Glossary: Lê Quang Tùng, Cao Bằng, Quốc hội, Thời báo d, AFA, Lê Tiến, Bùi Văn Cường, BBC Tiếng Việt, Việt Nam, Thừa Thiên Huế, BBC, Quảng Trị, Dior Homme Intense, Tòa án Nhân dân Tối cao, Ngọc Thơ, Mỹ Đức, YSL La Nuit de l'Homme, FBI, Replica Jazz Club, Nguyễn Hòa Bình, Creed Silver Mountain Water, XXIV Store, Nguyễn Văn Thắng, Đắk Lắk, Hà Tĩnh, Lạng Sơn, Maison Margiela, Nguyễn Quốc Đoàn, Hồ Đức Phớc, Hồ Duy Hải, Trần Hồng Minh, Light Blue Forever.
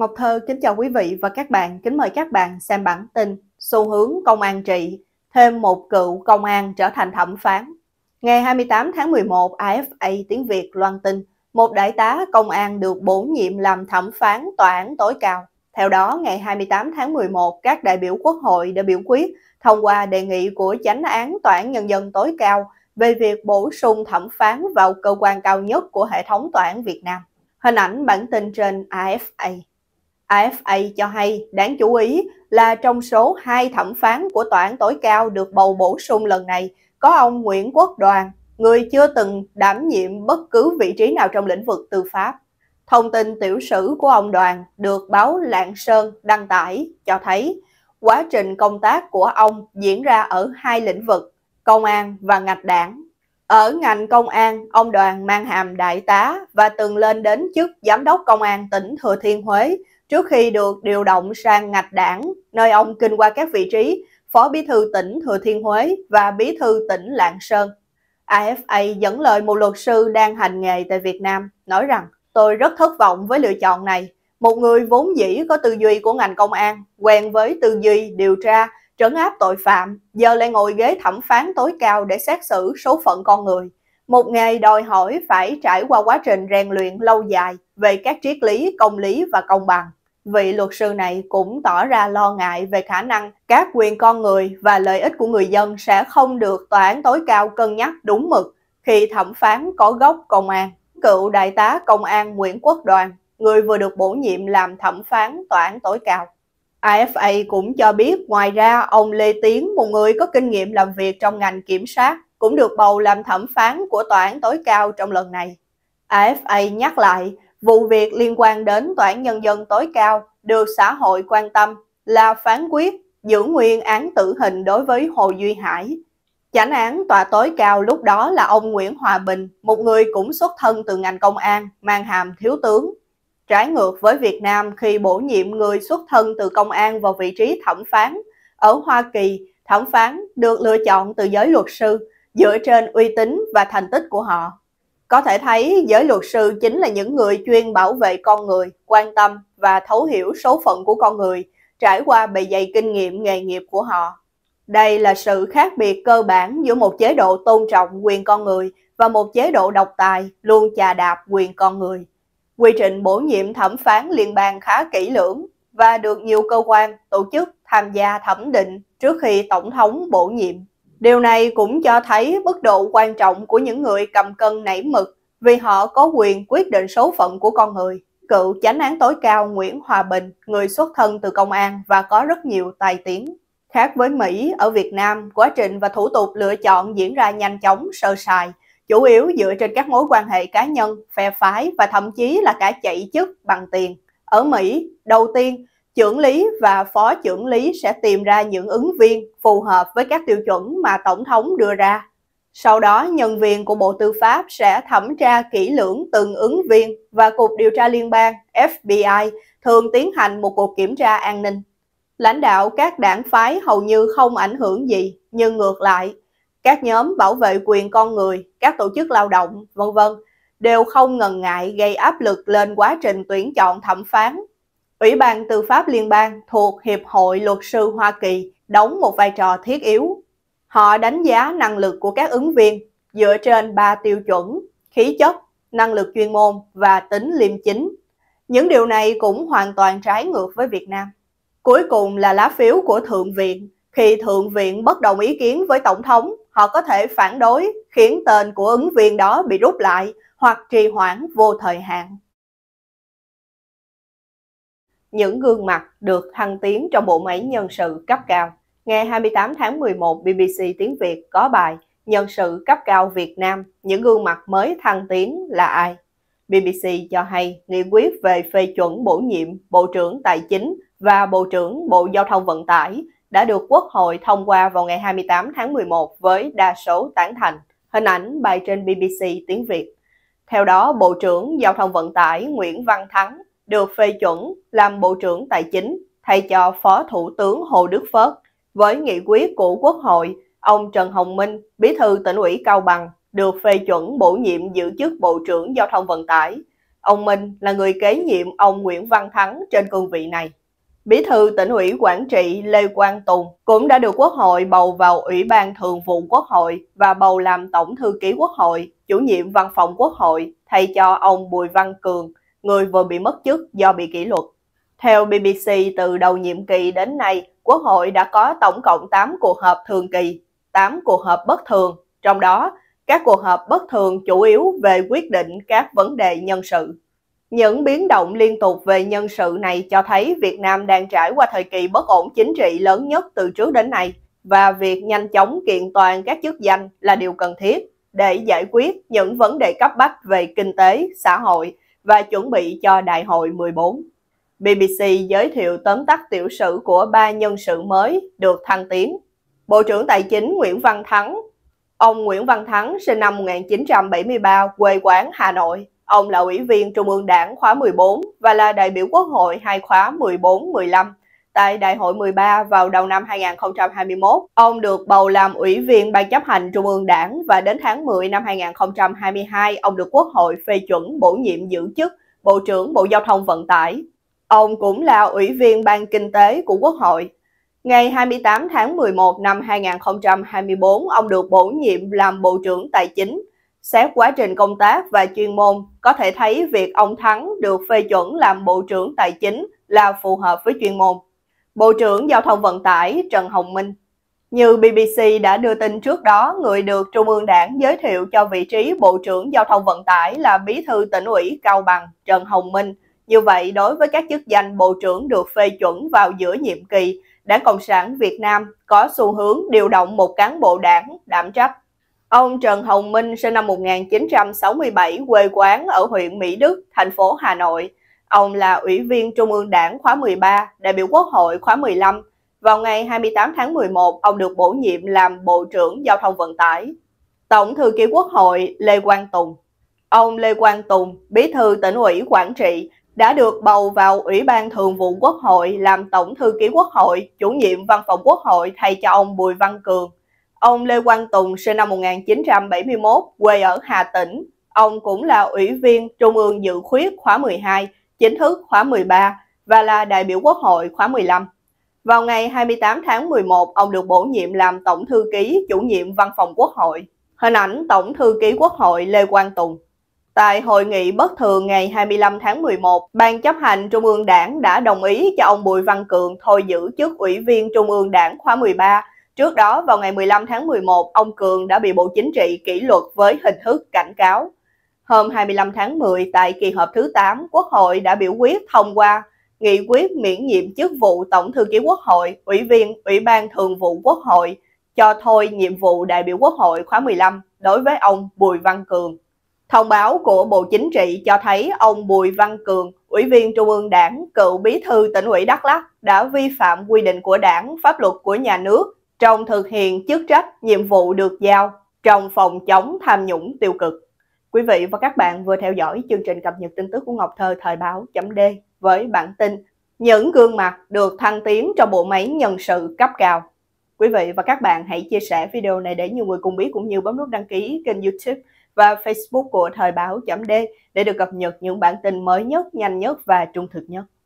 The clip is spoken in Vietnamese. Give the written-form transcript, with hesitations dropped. Ngọc Thơ kính chào quý vị và các bạn, kính mời các bạn xem bản tin xu hướng công an Trị, thêm một cựu công an trở thành thẩm phán. Ngày 28 tháng 11, AFA tiếng Việt loan tin một đại tá công an được bổ nhiệm làm thẩm phán tòa án tối cao. Theo đó, ngày 28 tháng 11, các đại biểu Quốc hội đã biểu quyết thông qua đề nghị của Chánh án Tòa án Nhân dân tối cao về việc bổ sung thẩm phán vào cơ quan cao nhất của hệ thống tòa án Việt Nam. Hình ảnh bản tin trên AFA. AFA cho hay, đáng chú ý là trong số 2 thẩm phán của tòa án tối cao được bầu bổ sung lần này có ông Nguyễn Quốc Đoàn, người chưa từng đảm nhiệm bất cứ vị trí nào trong lĩnh vực tư pháp. Thông tin tiểu sử của ông Đoàn được báo Lạng Sơn đăng tải cho thấy quá trình công tác của ông diễn ra ở 2 lĩnh vực, công an và ngạch đảng. Ở ngành công an, ông Đoàn mang hàm đại tá và từng lên đến chức giám đốc công an tỉnh Thừa Thiên Huế trước khi được điều động sang ngạch đảng, nơi ông kinh qua các vị trí phó bí thư tỉnh Thừa Thiên Huế và bí thư tỉnh Lạng Sơn. AFA dẫn lời một luật sư đang hành nghề tại Việt Nam, nói rằng tôi rất thất vọng với lựa chọn này. Một người vốn dĩ có tư duy của ngành công an, quen với tư duy điều tra, trấn áp tội phạm, giờ lại ngồi ghế thẩm phán tối cao để xét xử số phận con người. Một nghề đòi hỏi phải trải qua quá trình rèn luyện lâu dài về các triết lý, công lý và công bằng. Vị luật sư này cũng tỏ ra lo ngại về khả năng các quyền con người và lợi ích của người dân sẽ không được tòa án tối cao cân nhắc đúng mực khi thẩm phán có gốc công an. Cựu đại tá công an Nguyễn Quốc Đoàn, người vừa được bổ nhiệm làm thẩm phán tòa án tối cao. AFA cũng cho biết ngoài ra ông Lê Tiến, một người có kinh nghiệm làm việc trong ngành kiểm sát, cũng được bầu làm thẩm phán của tòa án tối cao trong lần này. AFA nhắc lại, vụ việc liên quan đến tòa án nhân dân tối cao được xã hội quan tâm là phán quyết giữ nguyên án tử hình đối với Hồ Duy Hải. Chánh án tòa tối cao lúc đó là ông Nguyễn Hòa Bình, một người cũng xuất thân từ ngành công an, mang hàm thiếu tướng. Trái ngược với Việt Nam khi bổ nhiệm người xuất thân từ công an vào vị trí thẩm phán, ở Hoa Kỳ, thẩm phán được lựa chọn từ giới luật sư dựa trên uy tín và thành tích của họ. Có thể thấy giới luật sư chính là những người chuyên bảo vệ con người, quan tâm và thấu hiểu số phận của con người, trải qua bề dày kinh nghiệm nghề nghiệp của họ. Đây là sự khác biệt cơ bản giữa một chế độ tôn trọng quyền con người và một chế độ độc tài luôn chà đạp quyền con người. Quy trình bổ nhiệm thẩm phán liên bang khá kỹ lưỡng và được nhiều cơ quan, tổ chức tham gia thẩm định trước khi Tổng thống bổ nhiệm. Điều này cũng cho thấy mức độ quan trọng của những người cầm cân nảy mực vì họ có quyền quyết định số phận của con người. Cựu chánh án tối cao Nguyễn Hòa Bình, người xuất thân từ công an và có rất nhiều tài tiếng. Khác với Mỹ, ở Việt Nam, quá trình và thủ tục lựa chọn diễn ra nhanh chóng, sơ sài, chủ yếu dựa trên các mối quan hệ cá nhân, phe phái và thậm chí là cả chạy chức bằng tiền. Ở Mỹ, đầu tiên, trưởng lý và phó trưởng lý sẽ tìm ra những ứng viên phù hợp với các tiêu chuẩn mà Tổng thống đưa ra. Sau đó, nhân viên của Bộ Tư pháp sẽ thẩm tra kỹ lưỡng từng ứng viên và Cục Điều tra Liên bang FBI thường tiến hành một cuộc kiểm tra an ninh. Lãnh đạo các đảng phái hầu như không ảnh hưởng gì, nhưng ngược lại, các nhóm bảo vệ quyền con người, các tổ chức lao động, vân vân đều không ngần ngại gây áp lực lên quá trình tuyển chọn thẩm phán. Ủy ban Tư pháp Liên bang thuộc Hiệp hội Luật sư Hoa Kỳ đóng một vai trò thiết yếu. Họ đánh giá năng lực của các ứng viên dựa trên 3 tiêu chuẩn, khí chất, năng lực chuyên môn và tính liêm chính. Những điều này cũng hoàn toàn trái ngược với Việt Nam. Cuối cùng là lá phiếu của Thượng viện. Khi Thượng viện bất đồng ý kiến với Tổng thống, họ có thể phản đối khiến tên của ứng viên đó bị rút lại hoặc trì hoãn vô thời hạn. Những gương mặt được thăng tiến trong bộ máy nhân sự cấp cao. Ngày 28 tháng 11, BBC Tiếng Việt có bài Nhân sự cấp cao Việt Nam, những gương mặt mới thăng tiến là ai? BBC cho hay nghị quyết về phê chuẩn bổ nhiệm Bộ trưởng Tài chính và Bộ trưởng Bộ Giao thông Vận tải đã được Quốc hội thông qua vào ngày 28 tháng 11 với đa số tán thành. Hình ảnh bài trên BBC Tiếng Việt. Theo đó, Bộ trưởng Giao thông Vận tải Nguyễn Văn Thắng được phê chuẩn làm Bộ trưởng Tài chính thay cho Phó Thủ tướng Hồ Đức Phớc. Với nghị quyết của Quốc hội, ông Trần Hồng Minh, Bí thư tỉnh ủy Cao Bằng, được phê chuẩn bổ nhiệm giữ chức Bộ trưởng Giao thông Vận tải. ông Minh là người kế nhiệm ông Nguyễn Văn Thắng trên cương vị này. Bí thư tỉnh ủy Quảng Trị Lê Quang Tùng cũng đã được Quốc hội bầu vào Ủy ban Thường vụ Quốc hội và bầu làm Tổng thư ký Quốc hội, chủ nhiệm văn phòng Quốc hội, thay cho ông Bùi Văn Cường, người vừa bị mất chức do bị kỷ luật. Theo BBC, từ đầu nhiệm kỳ đến nay, Quốc hội đã có tổng cộng 8 cuộc họp thường kỳ, 8 cuộc họp bất thường, trong đó các cuộc họp bất thường chủ yếu về quyết định các vấn đề nhân sự. Những biến động liên tục về nhân sự này cho thấy Việt Nam đang trải qua thời kỳ bất ổn chính trị lớn nhất từ trước đến nay, và việc nhanh chóng kiện toàn các chức danh là điều cần thiết để giải quyết những vấn đề cấp bách về kinh tế, xã hội và chuẩn bị cho Đại hội 14. BBC giới thiệu tóm tắt tiểu sử của 3 nhân sự mới được thăng tiến. Bộ trưởng Tài chính Nguyễn Văn Thắng. Ông Nguyễn Văn Thắng sinh năm 1973, quê quán Hà Nội. Ông là Ủy viên Trung ương Đảng khóa 14 và là đại biểu Quốc hội hai khóa 14-15. Tại Đại hội 13 vào đầu năm 2021, ông được bầu làm Ủy viên Ban chấp hành Trung ương Đảng và đến tháng 10 năm 2022, ông được Quốc hội phê chuẩn bổ nhiệm giữ chức Bộ trưởng Bộ Giao thông Vận tải. Ông cũng là Ủy viên Ban Kinh tế của Quốc hội. Ngày 28 tháng 11 năm 2024, ông được bổ nhiệm làm Bộ trưởng Tài chính. Xét quá trình công tác và chuyên môn, có thể thấy việc ông Thắng được phê chuẩn làm Bộ trưởng Tài chính là phù hợp với chuyên môn. Bộ trưởng Giao thông Vận tải Trần Hồng Minh. Như BBC đã đưa tin trước đó, người được Trung ương Đảng giới thiệu cho vị trí Bộ trưởng Giao thông Vận tải là Bí thư tỉnh ủy Cao Bằng Trần Hồng Minh. Như vậy, đối với các chức danh Bộ trưởng được phê chuẩn vào giữa nhiệm kỳ, Đảng Cộng sản Việt Nam có xu hướng điều động một cán bộ đảng đảm trách. Ông Trần Hồng Minh sinh năm 1967, quê quán ở huyện Mỹ Đức, thành phố Hà Nội. Ông là Ủy viên Trung ương Đảng khóa 13, đại biểu Quốc hội khóa 15. Vào ngày 28 tháng 11, ông được bổ nhiệm làm Bộ trưởng Giao thông Vận tải. Tổng thư ký Quốc hội Lê Quang Tùng. Ông Lê Quang Tùng, Bí thư tỉnh ủy Quảng Trị, đã được bầu vào Ủy ban Thường vụ Quốc hội làm Tổng thư ký Quốc hội, chủ nhiệm văn phòng Quốc hội thay cho ông Bùi Văn Cường. Ông Lê Quang Tùng sinh năm 1971, quê ở Hà Tĩnh. Ông cũng là Ủy viên Trung ương Dự khuyết khóa 12, chính thức khóa 13 và là đại biểu Quốc hội khóa 15. Vào ngày 28 tháng 11, ông được bổ nhiệm làm Tổng thư ký, chủ nhiệm văn phòng Quốc hội. Hình ảnh Tổng thư ký Quốc hội Lê Quang Tùng. Tại hội nghị bất thường ngày 25 tháng 11, Ban chấp hành Trung ương Đảng đã đồng ý cho ông Bùi Văn Cường thôi giữ chức Ủy viên Trung ương Đảng khóa 13. Trước đó, vào ngày 15 tháng 11, ông Cường đã bị Bộ Chính trị kỷ luật với hình thức cảnh cáo. Hôm 25 tháng 10, tại kỳ họp thứ 8, Quốc hội đã biểu quyết thông qua nghị quyết miễn nhiệm chức vụ Tổng thư ký Quốc hội, Ủy viên Ủy ban Thường vụ Quốc hội cho thôi nhiệm vụ đại biểu Quốc hội khóa 15 đối với ông Bùi Văn Cường. Thông báo của Bộ Chính trị cho thấy ông Bùi Văn Cường, Ủy viên Trung ương Đảng, cựu Bí thư tỉnh ủy Đắk Lắk đã vi phạm quy định của Đảng, pháp luật của nhà nước trong thực hiện chức trách, nhiệm vụ được giao trong phòng chống tham nhũng tiêu cực. Quý vị và các bạn vừa theo dõi chương trình cập nhật tin tức của Ngọc Thơ Thời báo d với bản tin những gương mặt được thăng tiến trong bộ máy nhân sự cấp cao. Quý vị và các bạn hãy chia sẻ video này để nhiều người cùng biết, cũng như bấm nút đăng ký kênh YouTube và Facebook của Thời báo d để được cập nhật những bản tin mới nhất, nhanh nhất và trung thực nhất.